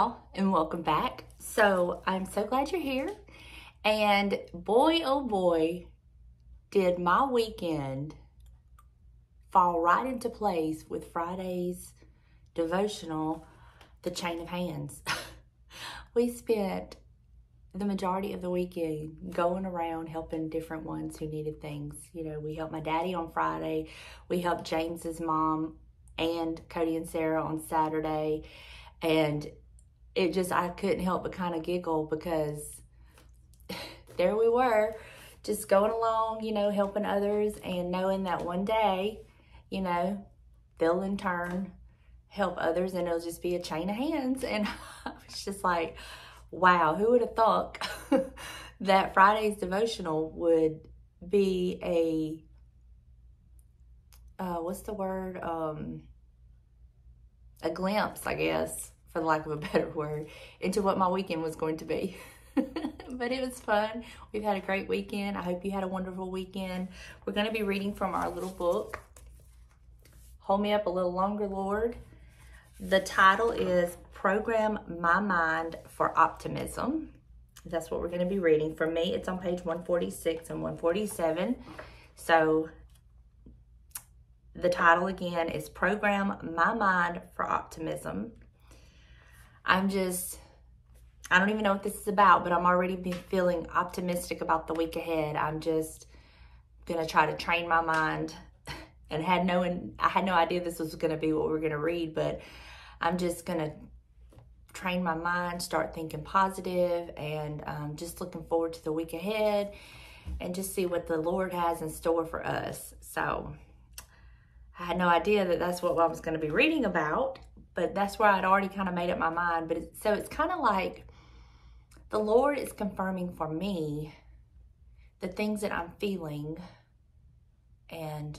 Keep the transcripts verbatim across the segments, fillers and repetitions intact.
y'all, and welcome back. So I'm so glad you're here, and boy oh boy did my weekend fall right into place with Friday's devotional, The Chain of Hands. We spent the majority of the weekend going around helping different ones who needed things. You know, we helped my daddy on Friday, we helped James's mom and Cody and Sarah on Saturday, and it just, I couldn't help but kind of giggle because there we were, just going along, you know, helping others and knowing that one day, you know, they'll in turn help others and it'll just be a chain of hands. And I was just like, wow, who would have thought that Friday's devotional would be a, uh, what's the word? Um, a glimpse, I guess, for lack of a better word, into what my weekend was going to be. But it was fun. We've had a great weekend. I hope you had a wonderful weekend. We're going to be reading from our little book, Hold Me Up a Little Longer, Lord. The title is Program My Mind for Optimism. That's what we're going to be reading. For me, it's on page one forty-six and one forty-seven. So the title again is Program My Mind for Optimism. I'm just, I don't even know what this is about, but I'm already been feeling optimistic about the week ahead. I'm just going to try to train my mind, and had no, I had no idea this was going to be what we we're going to read, but I'm just going to train my mind, start thinking positive, and um, just looking forward to the week ahead and just see what the Lord has in store for us. So I had no idea that that's what I was going to be reading about, but that's where I'd already kind of made up my mind. But it, so it's kind of like the Lord is confirming for me the things that I'm feeling and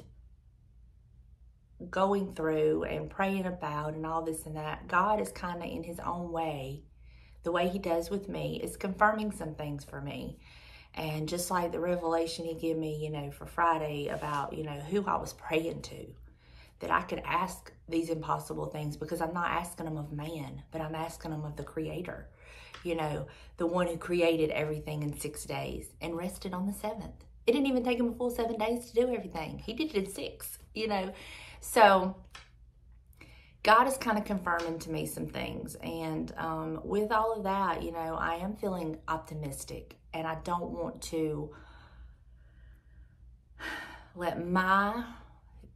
going through and praying about and all this and that. God is kind of in his own way, the way he does with me, is confirming some things for me. And just like the revelation he gave me, you know, for Friday about, you know, who I was praying to, that I could ask these impossible things because I'm not asking them of man, but I'm asking them of the Creator, you know, the one who created everything in six days and rested on the seventh. It didn't even take him a full seven days to do everything. He did it in six, you know. So God is kind of confirming to me some things. And um, with all of that, you know, I am feeling optimistic, and I don't want to let my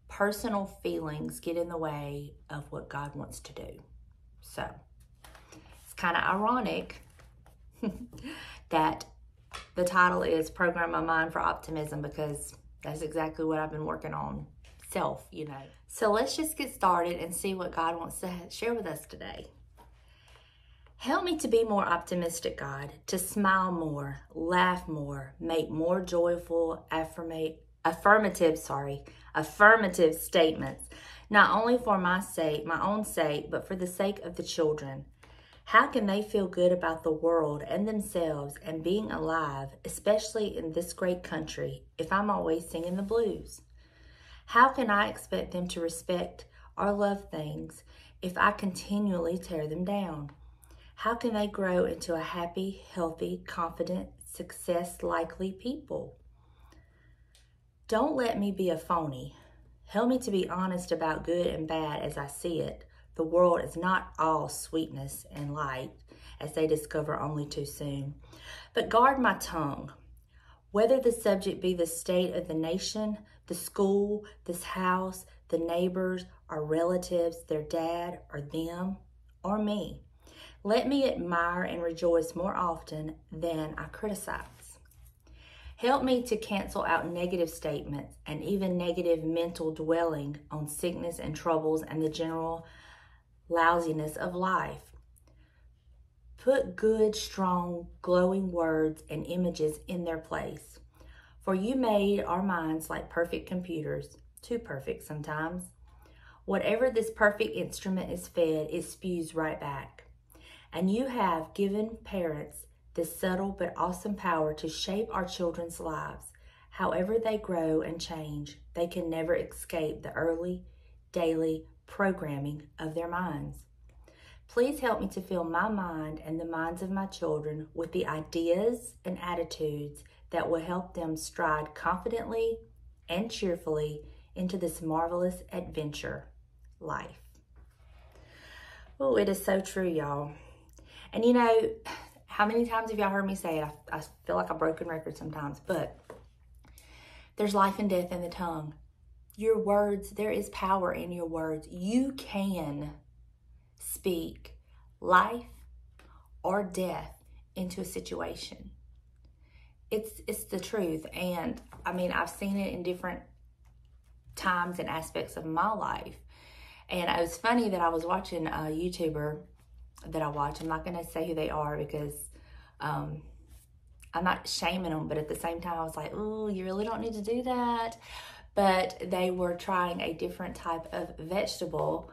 personal feelings get in the way of what God wants to do. So it's kind of ironic that the title is Program My Mind for Optimism, because that's exactly what I've been working on, self, you know. So let's just get started and see what God wants to share with us today. Help me to be more optimistic, God, to smile more, laugh more, make more joyful, affirmate, affirmative, sorry, affirmative statements, not only for my sake, my own sake, but for the sake of the children. How can they feel good about the world and themselves and being alive, especially in this great country, if I'm always singing the blues? How can I expect them to respect or love things if I continually tear them down? How can they grow into a happy, healthy, confident, success-likely people? Don't let me be a phony. Help me to be honest about good and bad as I see it. The world is not all sweetness and light, as they discover only too soon. But guard my tongue. Whether the subject be the state of the nation, the school, this house, the neighbors, our relatives, their dad, or them, or me, let me admire and rejoice more often than I criticize. Help me to cancel out negative statements and even negative mental dwelling on sickness and troubles and the general lousiness of life. Put good, strong, glowing words and images in their place. For you made our minds like perfect computers, too perfect sometimes. Whatever this perfect instrument is fed, it spews right back. And you have given parents this subtle but awesome power to shape our children's lives. However they grow and change, they can never escape the early, daily, programming of their minds. Please help me to fill my mind and the minds of my children with the ideas and attitudes that will help them stride confidently and cheerfully into this marvelous adventure, life. Oh, it is so true, y'all. And you know, how many times have y'all heard me say it? I, I feel like a broken record sometimes, but there's life and death in the tongue. Your words, there is power in your words. You can speak life or death into a situation. It's it's the truth. And I mean, I've seen it in different times and aspects of my life. And it was funny that I was watching a YouTuber that I watch. I'm not going to say who they are because um, I'm not shaming them. But at the same time, I was like, ooh, you really don't need to do that. But they were trying a different type of vegetable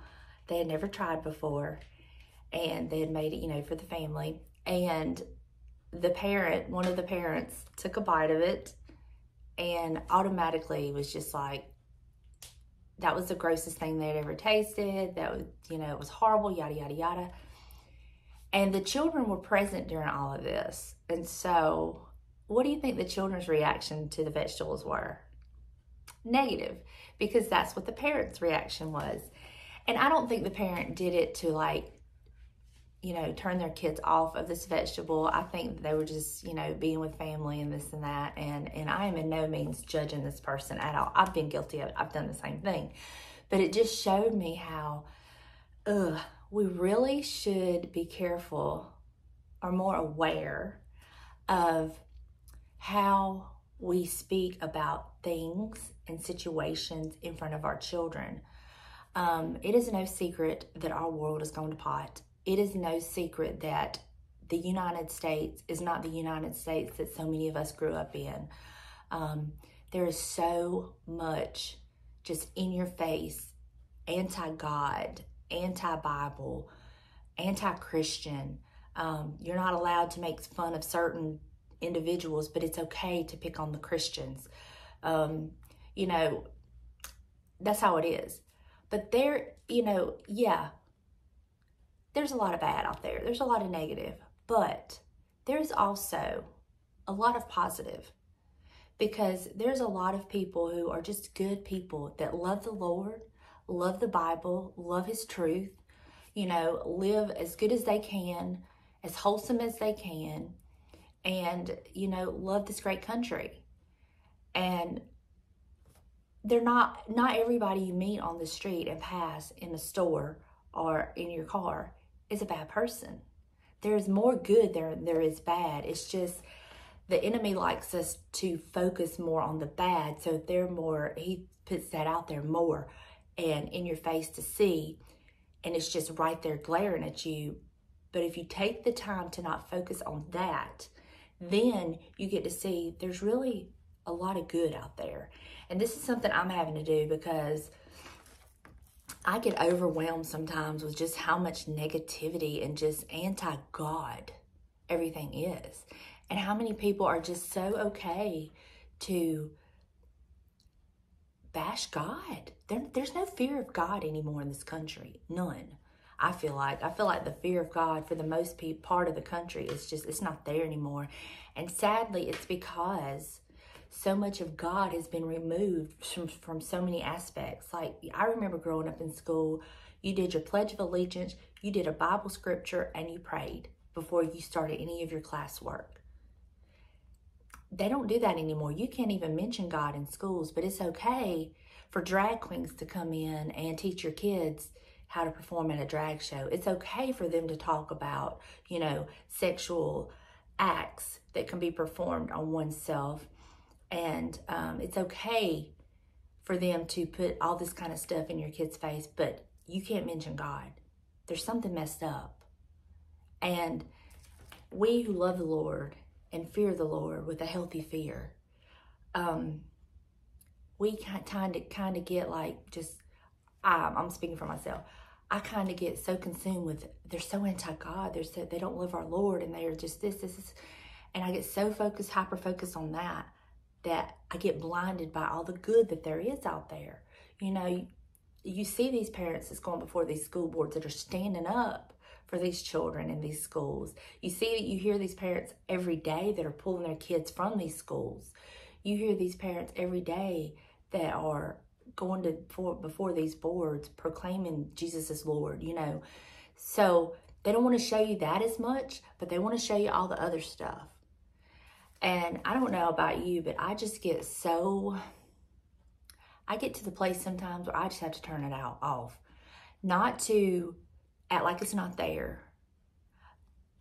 they had never tried before. And they had made it, you know, for the family. And the parent, one of the parents took a bite of it and automatically was just like, that was the grossest thing they'd ever tasted. That was, you know, it was horrible, yada, yada, yada. And the children were present during all of this. And so what do you think the children's reaction to the vegetables were? Negative, because that's what the parents' reaction was. And I don't think the parent did it to, like, you know, turn their kids off of this vegetable. I think they were just, you know, being with family and this and that. And, and I am in no means judging this person at all. I've been guilty of it. I've done the same thing. But it just showed me how, ugh, we really should be careful or more aware of how we speak about things and situations in front of our children. Um, it is no secret that our world is going to pot. It is no secret that the United States is not the United States that so many of us grew up in. Um, there is so much just in your face, anti-God, anti-Bible, anti-Christian. Um, you're not allowed to make fun of certain individuals, but it's okay to pick on the Christians. Um, you know, that's how it is. But there, you know, yeah. There's a lot of bad out there. There's a lot of negative, but there's also a lot of positive, because there's a lot of people who are just good people that love the Lord, love the Bible, love His truth, you know, live as good as they can, as wholesome as they can, and, you know, love this great country. And they're not, not everybody you meet on the street and pass in a store or in your car is a bad person. There's more good there there is bad. It's just the enemy likes us to focus more on the bad, so they're more, he puts that out there more and in your face to see, and it's just right there glaring at you. But if you take the time to not focus on that, then you get to see there's really a lot of good out there. And this is something I'm having to do, because I get overwhelmed sometimes with just how much negativity and just anti-God everything is. And how many people are just so okay to bash God. There, there's no fear of God anymore in this country. None. I feel like. I feel like the fear of God for the most part of the country is just, it's not there anymore. And sadly, it's because so much of God has been removed from, from so many aspects. Like, I remember growing up in school, you did your Pledge of Allegiance, you did a Bible scripture, and you prayed before you started any of your classwork. They don't do that anymore. You can't even mention God in schools, but it's okay for drag queens to come in and teach your kids how to perform at a drag show. It's okay for them to talk about, you know, sexual acts that can be performed on oneself. And um, it's okay for them to put all this kind of stuff in your kid's face, but you can't mention God. There's something messed up. And we who love the Lord and fear the Lord with a healthy fear, um, we kind of kind of get like just, I'm, I'm speaking for myself. I kind of get so consumed with, they're so anti-God, they're so, they don't love our Lord, and they are just this, this, this. And I get so focused, hyper-focused on that, that I get blinded by all the good that there is out there. You know, you, you see these parents that's going before these school boards that are standing up for these children in these schools. You see that you hear these parents every day that are pulling their kids from these schools. You hear these parents every day that are going to for, before these boards proclaiming Jesus is Lord, you know. So they don't want to show you that as much, but they want to show you all the other stuff. And I don't know about you, but I just get so, I get to the place sometimes where I just have to turn it out off. Not to act like it's not there,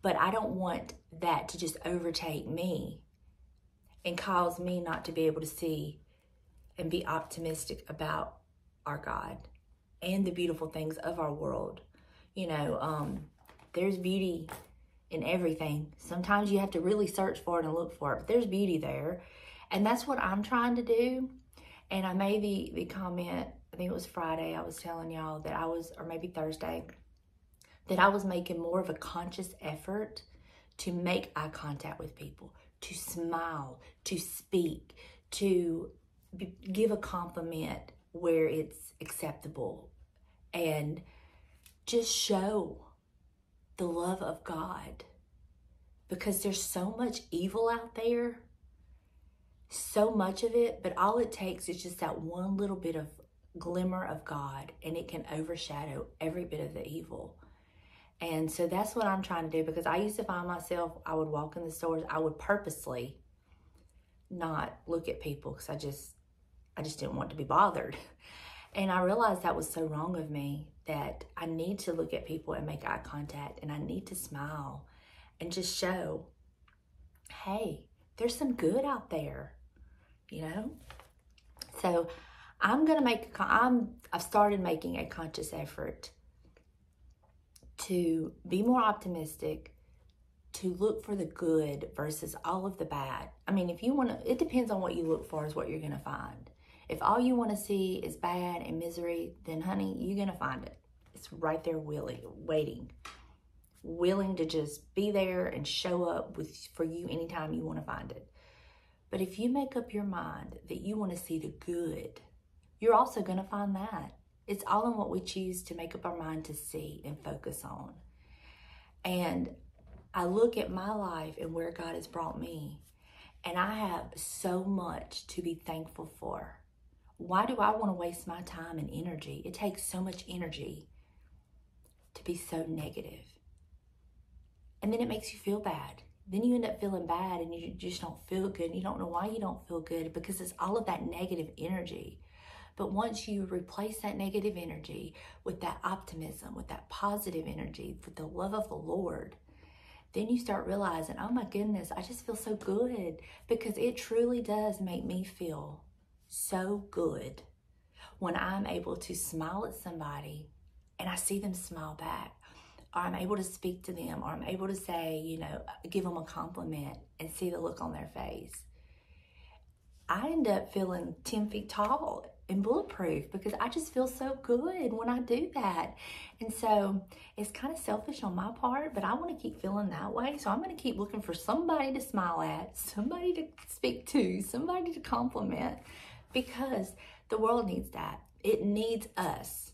but I don't want that to just overtake me and cause me not to be able to see and be optimistic about our God and the beautiful things of our world. You know, um, there's beauty in everything. Sometimes you have to really search for it and look for it, but there's beauty there. And that's what I'm trying to do. And I made the, the comment, I think it was Friday, I was telling y'all that I was, or maybe Thursday, that I was making more of a conscious effort to make eye contact with people, to smile, to speak, to be, give a compliment where it's acceptable, and just show the love of God, because there's so much evil out there, so much of it, but all it takes is just that one little bit of glimmer of God, and it can overshadow every bit of the evil. And so that's what I'm trying to do, because I used to find myself, I would walk in the stores, I would purposely not look at people because I just, I just didn't want to be bothered. And I realized that was so wrong of me, that I need to look at people and make eye contact, and I need to smile and just show, hey, there's some good out there, you know? So I'm going to make, I'm, I've started making a conscious effort to be more optimistic, to look for the good versus all of the bad. I mean, if you want to, it depends on what you look for is what you're going to find. If all you want to see is bad and misery, then honey, you're going to find it. It's right there willing, waiting, willing to just be there and show up with for you anytime you want to find it. But if you make up your mind that you want to see the good, you're also going to find that. It's all in what we choose to make up our mind to see and focus on. And I look at my life and where God has brought me, and I have so much to be thankful for. Why do I want to waste my time and energy? It takes so much energy to be so negative. And then it makes you feel bad. Then you end up feeling bad and you just don't feel good. And you don't know why you don't feel good, because it's all of that negative energy. But once you replace that negative energy with that optimism, with that positive energy, with the love of the Lord, then you start realizing, oh my goodness, I just feel so good, because it truly does make me feel so good when I'm able to smile at somebody and I see them smile back, or I'm able to speak to them, or I'm able to say, you know, give them a compliment and see the look on their face. I end up feeling ten feet tall and bulletproof, because I just feel so good when I do that. And so it's kind of selfish on my part, but I want to keep feeling that way. So I'm going to keep looking for somebody to smile at, somebody to speak to, somebody to compliment, because the world needs that. It needs us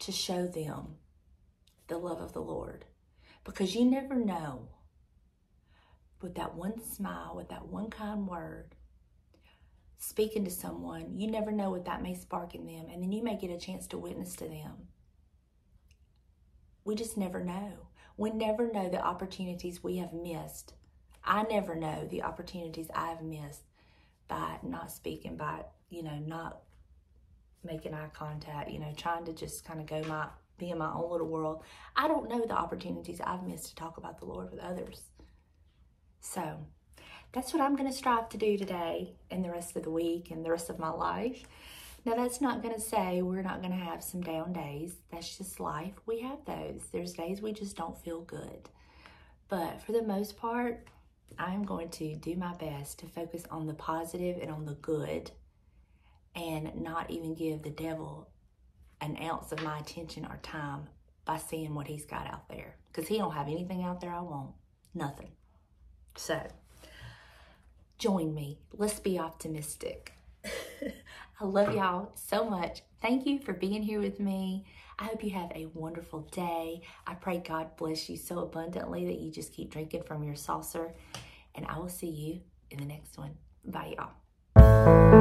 to show them the love of the Lord, because you never know, with that one smile, with that one kind word, speaking to someone, you never know what that may spark in them, and then you may get a chance to witness to them. We just never know. We never know the opportunities we have missed. I never know the opportunities I've missed by not speaking, by, you know, not making eye contact, you know, trying to just kind of go my, be in my own little world. I don't know the opportunities I've missed to talk about the Lord with others. So that's what I'm going to strive to do today and the rest of the week and the rest of my life. Now, that's not going to say we're not going to have some down days. That's just life. We have those. There's days we just don't feel good. But for the most part, I'm going to do my best to focus on the positive and on the good, and not even give the devil an ounce of my attention or time by seeing what he's got out there, because he don't have anything out there I want. Nothing. So join me. Let's be optimistic. I love y'all so much. Thank you for being here with me. I hope you have a wonderful day. I pray God bless you so abundantly that you just keep drinking from your saucer. And I will see you in the next one. Bye, y'all.